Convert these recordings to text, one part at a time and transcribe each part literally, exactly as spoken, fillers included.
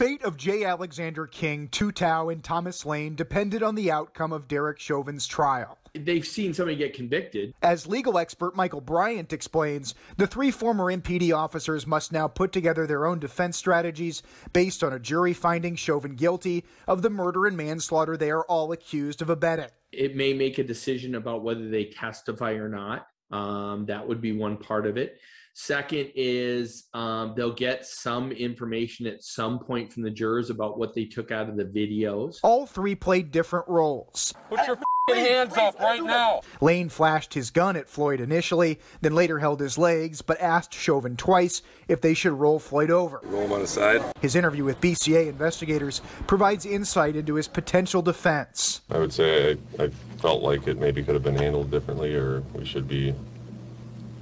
fate of J. Alexander Kueng, Tou Thao, and Thomas Lane depended on the outcome of Derek Chauvin's trial. They've seen somebody get convicted. As legal expert Michael Bryant explains, the three former M P D officers must now put together their own defense strategies based on a jury finding Chauvin guilty of the murder and manslaughter they are all accused of abetting. It may make a decision about whether they testify or not. Um, that would be one part of it. Second is um, they'll get some information at some point from the jurors about what they took out of the videos. All three played different roles. Put your f***ing hands up right now. Lane flashed his gun at Floyd initially, then later held his legs, but asked Chauvin twice if they should roll Floyd over. Roll him on his side. His interview with B C A investigators provides insight into his potential defense. I would say I, I felt like it maybe could have been handled differently, or we should be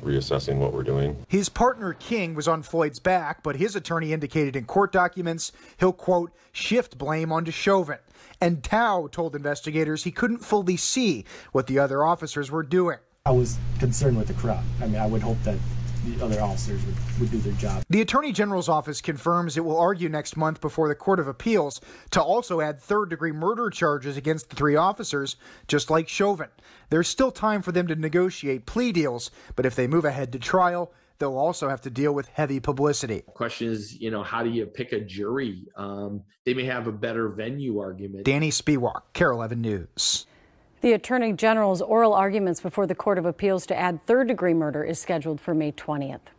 reassessing what we're doing. His partner King was on Floyd's back, but his attorney indicated in court documents he'll, quote, shift blame onto Chauvin. And Tou told investigators he couldn't fully see what the other officers were doing. I was concerned with the crowd. I mean, I would hope that the other officers would, would do their job. The Attorney General's office confirms it will argue next month before the Court of Appeals to also add third-degree murder charges against the three officers, just like Chauvin. There's still time for them to negotiate plea deals, but if they move ahead to trial, they'll also have to deal with heavy publicity. The question is, you know, how do you pick a jury? Um, they may have a better venue argument. Danny Spiewak, Carol Evan News. The Attorney General's oral arguments before the Court of Appeals to add third-degree murder is scheduled for May twentieth.